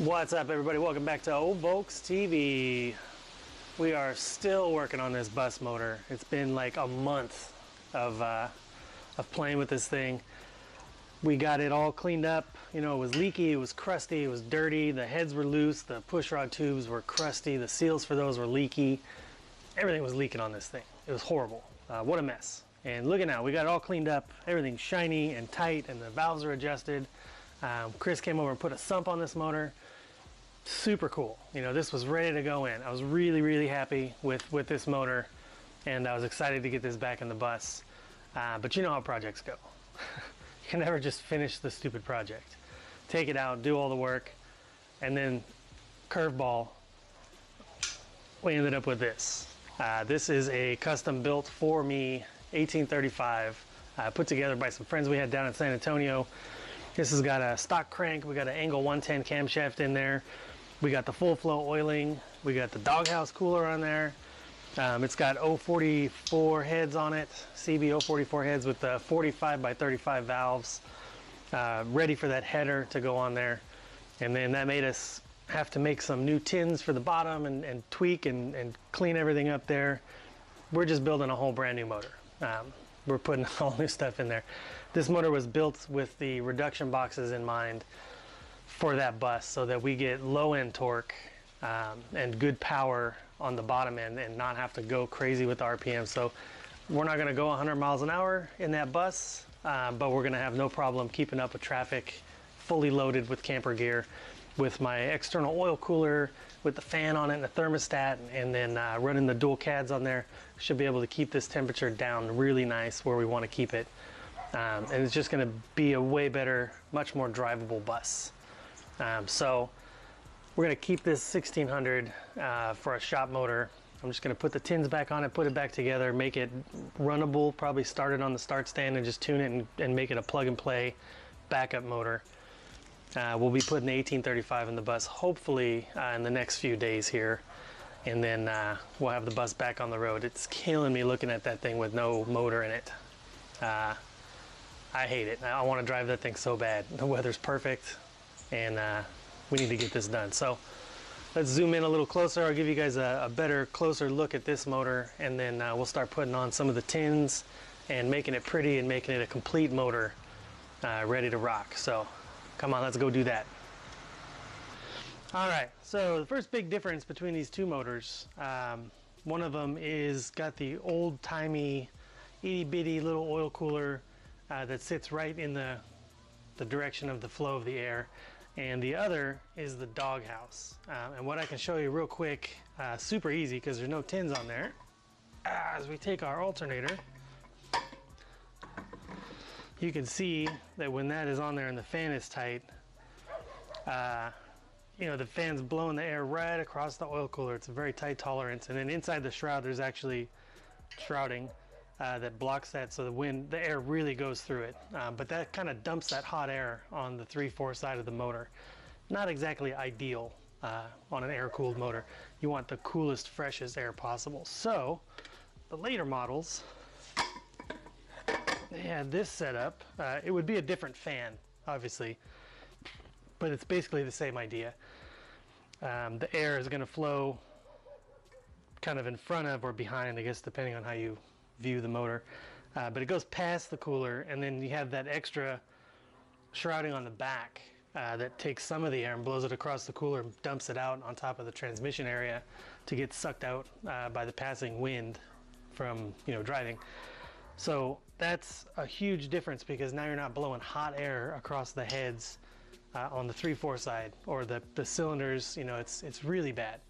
What's up, everybody? Welcome back to Old Volks TV. We are still working on this bus motor. It's been like a month of playing with this thing. We got it all cleaned up. You know, it was leaky, it was crusty, it was dirty. The heads were loose, the pushrod tubes were crusty, the seals for those were leaky. Everything was leaking on this thing. It was horrible. What a mess. And look at now, we got it all cleaned up. Everything's shiny and tight and the valves are adjusted. Chris came over and put a sump on this motor. Super cool. You know, this was ready to go in. I was really happy with this motor, and I was excited to get this back in the bus. But you know how projects go. You can never just finish the stupid project. Take it out, do all the work, and then curveball, we ended up with this. This is a custom built for me 1835, put together by some friends we had down in San Antonio. This has got a stock crank, we got an angle 110 camshaft in there, we got the full flow oiling, we got the doghouse cooler on there. It's got 044 heads on it, CB 044 heads with the 45 by 35 valves, ready for that header to go on there. And then that made us have to make some new tins for the bottom and tweak and clean everything up there. We're just building a whole brand new motor. We're putting all new stuff in there. This motor was built with the reduction boxes in mind for that bus so that we get low end torque and good power on the bottom end and not have to go crazy with the RPM. So we're not gonna go 100 miles an hour in that bus, but we're gonna have no problem keeping up with traffic, fully loaded with camper gear, with my external oil cooler, with the fan on it and the thermostat, and then running the dual CADs on there. Should be able to keep this temperature down really nice where we want to keep it. And it's just going to be a way better, much more drivable bus. So we're going to keep this 1600 for a shop motor. I'm just going to put the tins back on it, put it back together, make it runnable, probably start it on the start stand and just tune it and make it a plug and play backup motor. We'll be putting the 1835 in the bus, hopefully in the next few days here, and then we'll have the bus back on the road. It's killing me looking at that thing with no motor in it. I hate it. I want to drive that thing so bad. The weather's perfect, and we need to get this done. So let's zoom in a little closer. I'll give you guys a better, closer look at this motor, and then we'll start putting on some of the tins and making it pretty and making it a complete motor ready to rock. So come on, let's go do that. All right, so the first big difference between these two motors, one of them is got the old-timey, itty-bitty little oil cooler that sits right in the direction of the flow of the air, and the other is the doghouse. And what I can show you real quick, super easy because there's no tins on there, as we take our alternator, you can see that when that is on there and the fan is tight, you know, the fan's blowing the air right across the oil cooler. It's a very tight tolerance. And then inside the shroud, there's actually shrouding that blocks that, so the air really goes through it. But that kind of dumps that hot air on the 3/4 side of the motor. Not exactly ideal on an air-cooled motor. You want the coolest, freshest air possible. So the later models, they had this setup. It would be a different fan, obviously, but it's basically the same idea. The air is going to flow kind of in front of or behind, I guess, depending on how you view the motor. But it goes past the cooler, and then you have that extra shrouding on the back that takes some of the air and blows it across the cooler and dumps it out on top of the transmission area to get sucked out by the passing wind from, you know, driving. So that's a huge difference because now you're not blowing hot air across the heads on the 3/4 side or the cylinders. You know, it's really bad.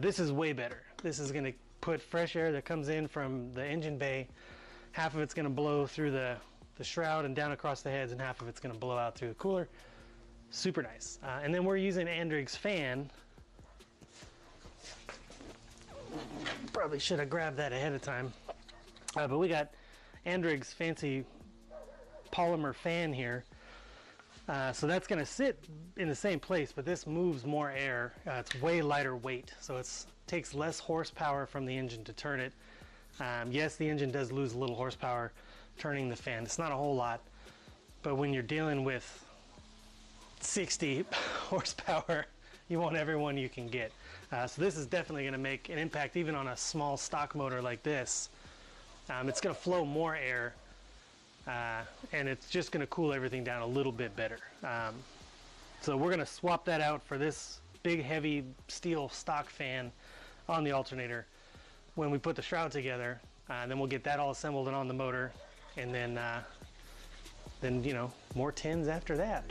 This is way better. This is going to put fresh air that comes in from the engine bay. Half of it's going to blow through the shroud and down across the heads, and half of it's going to blow out through the cooler. Super nice. And then we're using Andrig's fan. Probably should have grabbed that ahead of time. But we got Andrig's fancy polymer fan here, so that's going to sit in the same place, but this moves more air. It's way lighter weight, so it takes less horsepower from the engine to turn it. Yes, the engine does lose a little horsepower turning the fan. It's not a whole lot, but when you're dealing with 60 horsepower you want everyone you can get. So this is definitely going to make an impact even on a small stock motor like this. It's going to flow more air and it's just going to cool everything down a little bit better. So we're going to swap that out for this big heavy steel stock fan on the alternator when we put the shroud together, and then we'll get that all assembled and on the motor, and then you know, more tins after that.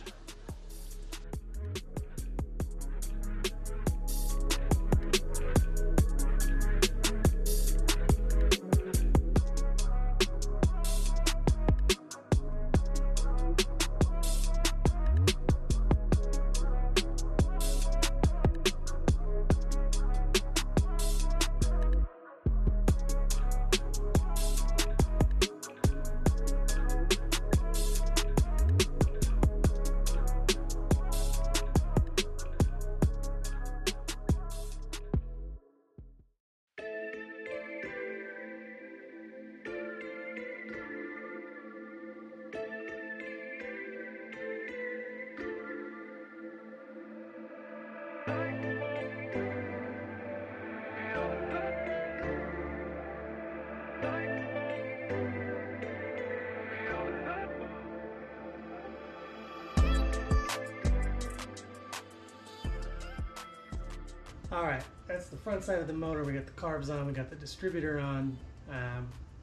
Alright, that's the front side of the motor. We got the carbs on, we got the distributor on,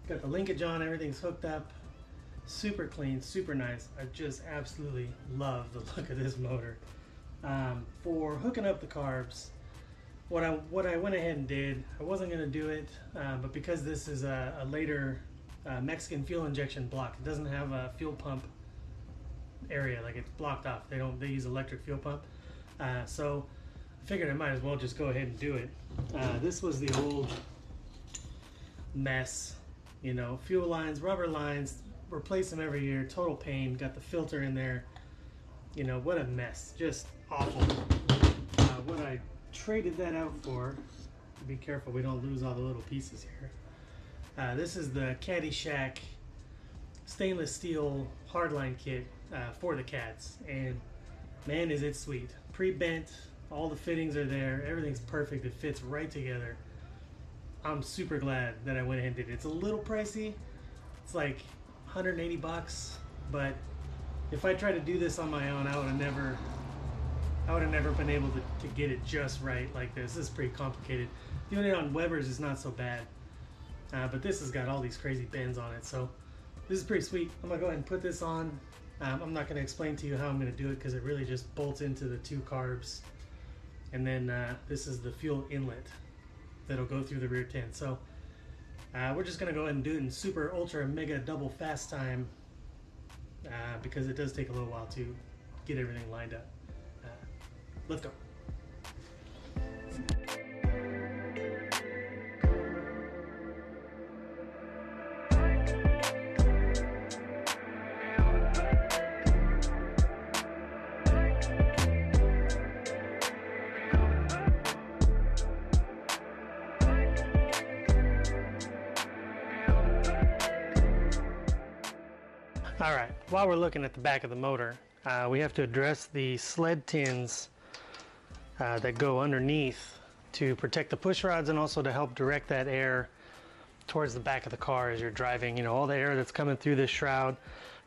got the linkage on, everything's hooked up. Super clean, super nice. I just absolutely love the look of this motor. For hooking up the carbs, what I went ahead and did, I wasn't going to do it, but because this is a later Mexican fuel injection block, it doesn't have a fuel pump area, like it's blocked off. They use electric fuel pump. So figured I might as well just go ahead and do it. This was the old mess, you know, fuel lines, rubber lines, replace them every year, total pain. Got the filter in there, you know, what a mess, just awful. What I traded that out for, be careful we don't lose all the little pieces here. This is the Kaddie Shack stainless steel hardline kit for the Cads, and man is it sweet. Pre-bent, all the fittings are there, everything's perfect, it fits right together. I'm super glad that I went ahead and did it. It's a little pricey, it's like 180 bucks, but if I tried to do this on my own, I would have never been able to get it just right like this. This is pretty complicated. Doing it on Weber's is not so bad, but this has got all these crazy bends on it, so this is pretty sweet. I'm gonna go ahead and put this on. I'm not gonna explain to you how I'm gonna do it because it really just bolts into the two carbs. And then this is the fuel inlet that'll go through the rear tin. So we're just gonna go ahead and do it in super, ultra, mega, double fast time because it does take a little while to get everything lined up. Let's go. Alright, while we're looking at the back of the motor, we have to address the sled tins that go underneath to protect the push rods and also to help direct that air towards the back of the car as you're driving. You know, all the air that's coming through this shroud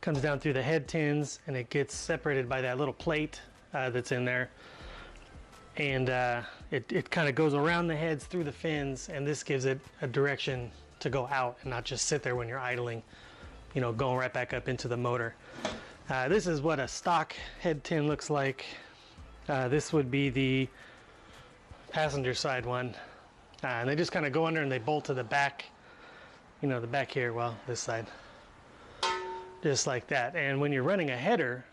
comes down through the head tins and it gets separated by that little plate that's in there. And it kind of goes around the heads through the fins, and this gives it a direction to go out and not just sit there when you're idling, you know, going right back up into the motor. This is what a stock head tin looks like. This would be the passenger side one. And they just kind of go under and they bolt to the back, you know, the back here, well, this side, just like that. And when you're running a header,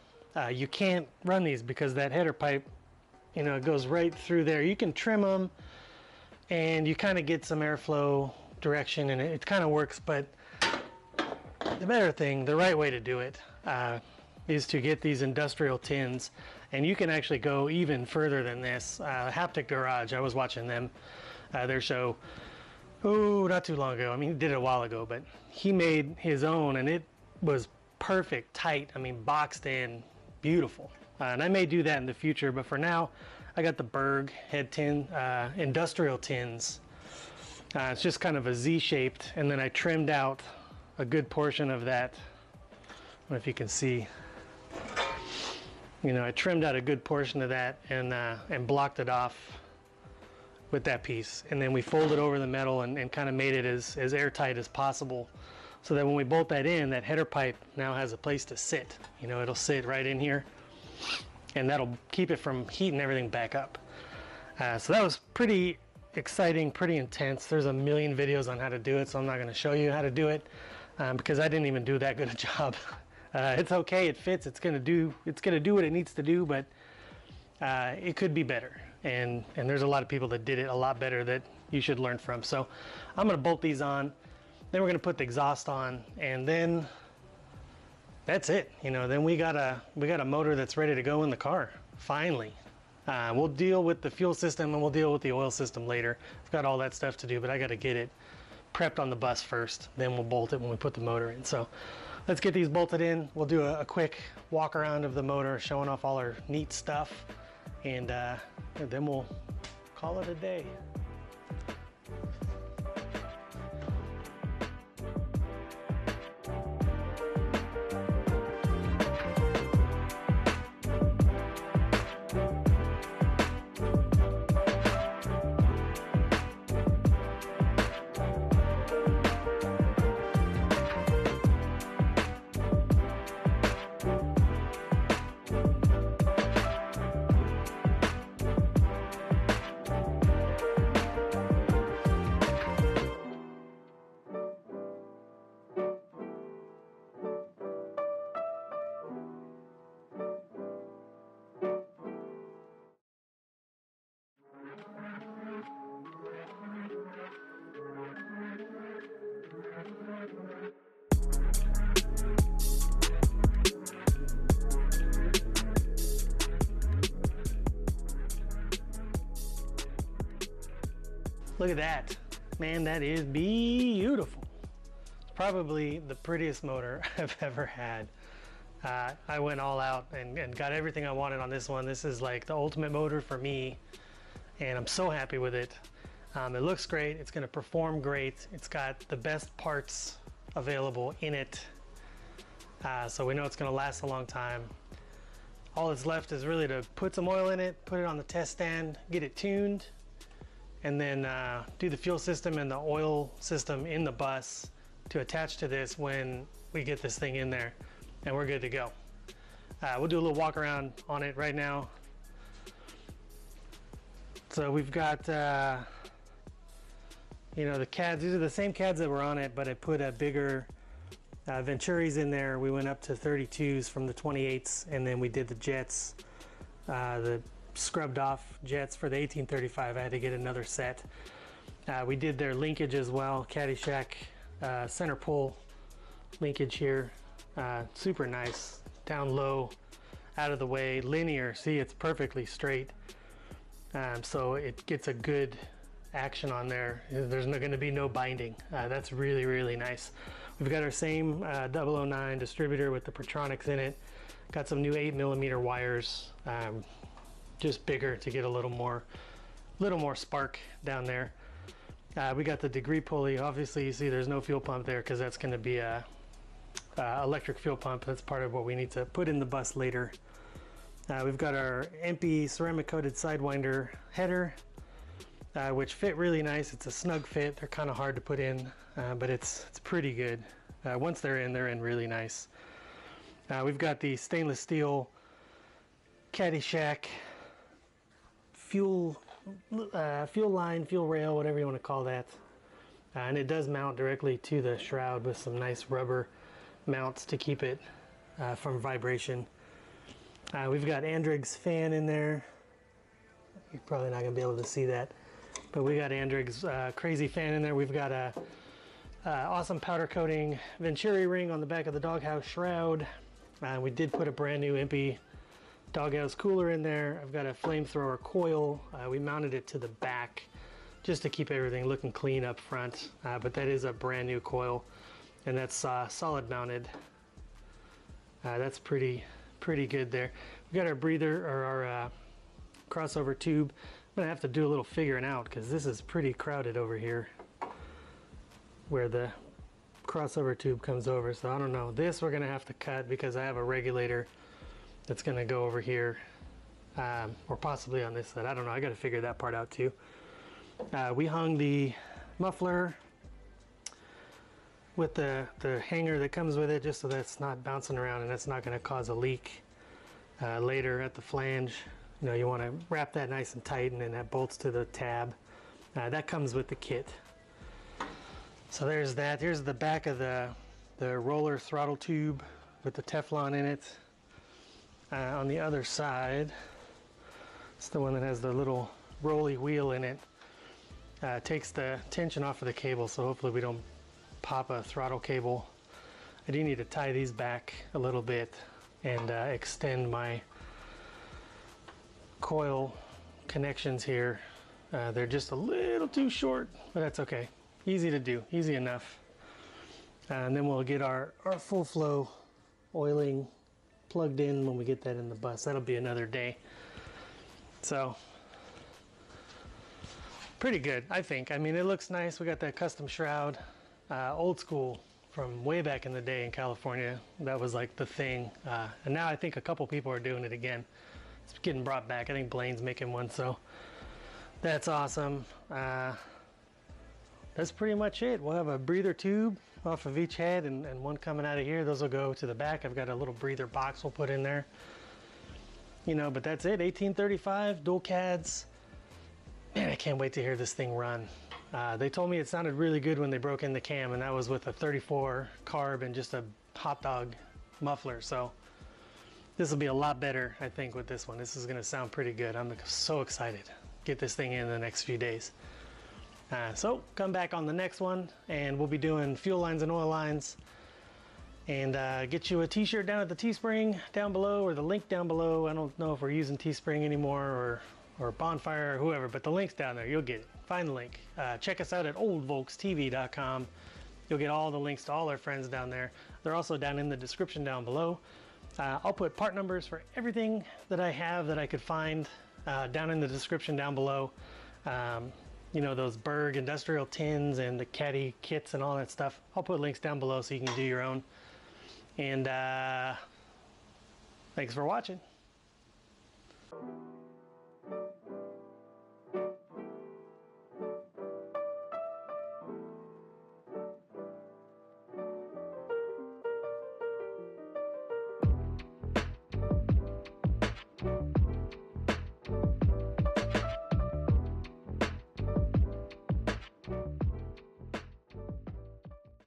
you can't run these because that header pipe, you know, it goes right through there. You can trim them and you kind of get some airflow direction and it kind of works, but the better thing, the right way to do it, is to get these industrial tins, and you can actually go even further than this. Haptic Garage, I was watching them, their show, oh, not too long ago. I mean, he did it a while ago, but he made his own and it was perfect, tight, I mean, boxed in, beautiful. And I may do that in the future, but for now, I got the Berg head tin, industrial tins. It's just kind of a Z-shaped, and then I trimmed out a good portion of that. I don't know if you can see. You know, I trimmed out a good portion of that and blocked it off with that piece. And then we folded over the metal and kind of made it as airtight as possible, so that when we bolt that in, that header pipe now has a place to sit. You know, it'll sit right in here, and that'll keep it from heating everything back up. So that was pretty exciting, pretty intense. There's a million videos on how to do it, so I'm not gonna show you how to do it because I didn't even do that good a job. It's okay, it fits, it's gonna do what it needs to do, but it could be better. And there's a lot of people that did it a lot better that you should learn from. So I'm gonna bolt these on, then we're gonna put the exhaust on, and then that's it. You know, then we got a motor that's ready to go in the car, finally. We'll deal with the fuel system and we'll deal with the oil system later. I've got all that stuff to do, but I gotta get it prepped on the bus first, then we'll bolt it when we put the motor in. So let's get these bolted in. We'll do a quick walk around of the motor, showing off all our neat stuff, and then we'll call it a day. Look at that, man, that is beautiful. It's probably the prettiest motor I've ever had. I went all out and got everything I wanted on this one. This is like the ultimate motor for me, and I'm so happy with it. It looks great, it's gonna perform great. It's got the best parts available in it. So we know it's gonna last a long time. All that's left is really to put some oil in it, put it on the test stand, get it tuned, and then do the fuel system and the oil system in the bus to attach to this when we get this thing in there, and we're good to go. We'll do a little walk around on it right now. So we've got, you know, the CADs. These are the same CADs that were on it, but I put a bigger Venturis in there. We went up to 32s from the 28s, and then we did the jets, the scrubbed off jets for the 1835. I had to get another set. We did their linkage as well, Kaddie Shack center pull linkage here. Super nice, down low, out of the way, linear. See, it's perfectly straight. So it gets a good action on there. There's not going to be no binding. That's really, really nice. We've got our same 009 distributor with the Petronix in it. Got some new 8mm wires. Just bigger to get a little more spark down there. We got the degree pulley. Obviously you see there's no fuel pump there because that's going to be a electric fuel pump. That's part of what we need to put in the bus later. We've got our MP ceramic coated sidewinder header, which fit really nice. It's a snug fit. They're kind of hard to put in, but it's pretty good. Once they're in really nice. We've got the stainless steel Kaddie Shack fuel line, fuel rail, whatever you want to call that, and it does mount directly to the shroud with some nice rubber mounts to keep it from vibration. We've got Andrig's fan in there. You're probably not gonna be able to see that, but we got Andrig's crazy fan in there. We've got a awesome powder coating Venturi ring on the back of the doghouse shroud. We did put a brand new Impy doghouse cooler in there. I've got a flamethrower coil. We mounted it to the back just to keep everything looking clean up front, but that is a brand new coil, and that's solid mounted. That's pretty good there. We've got our breather, or our crossover tube. I'm gonna have to do a little figuring out because this is pretty crowded over here where the crossover tube comes over. So I don't know. This we're gonna have to cut because I have a regulator that's gonna go over here or possibly on this side. I don't know. I gotta figure that part out too. We hung the muffler with the hanger that comes with it just so that's not bouncing around and that's not going to cause a leak later at the flange. You know, you want to wrap that nice and tight, and then that bolts to the tab. That comes with the kit. So there's that. Here's the back of the roller throttle tube with the Teflon in it. On the other side, it's the one that has the little rolly wheel in it. Takes the tension off of the cable, so hopefully we don't pop a throttle cable. I do need to tie these back a little bit and extend my coil connections here. They're just a little too short, but that's okay. Easy to do, easy enough. And then we'll get our full flow oiling plugged in when we get that in the bus. That'll be another day. So pretty good, I think. I mean, it looks nice. We got that custom shroud. Old school from way back in the day in California. That was like the thing. And now I think a couple people are doing it again. It's getting brought back. I think Blaine's making one, so that's awesome. That's pretty much it. We'll have a breather tube off of each head and one coming out of here. Those will go to the back. I've got a little breather box we'll put in there. You know, but that's it. 1835 dual CADs. Man, I can't wait to hear this thing run. They told me it sounded really good when they broke in the cam, and that was with a 34 carb and just a hot dog muffler. So this will be a lot better, I think, with this one. This is going to sound pretty good. I'm so excited. Get this thing in the next few days. So come back on the next one, and we'll be doing fuel lines and oil lines. And get you a t-shirt down at the Teespring down below, or the link down below. I don't know if we're using Teespring anymore or Bonfire or whoever, but the link's down there. You'll get it. Find the link. Check us out at oldvolkstv.com. You'll get all the links to all our friends down there. They're also down in the description down below. I'll put part numbers for everything that I have that I could find down in the description down below. You know, those Berg industrial tins and the Kaddie kits and all that stuff. I'll put links down below so you can do your own. And thanks for watching.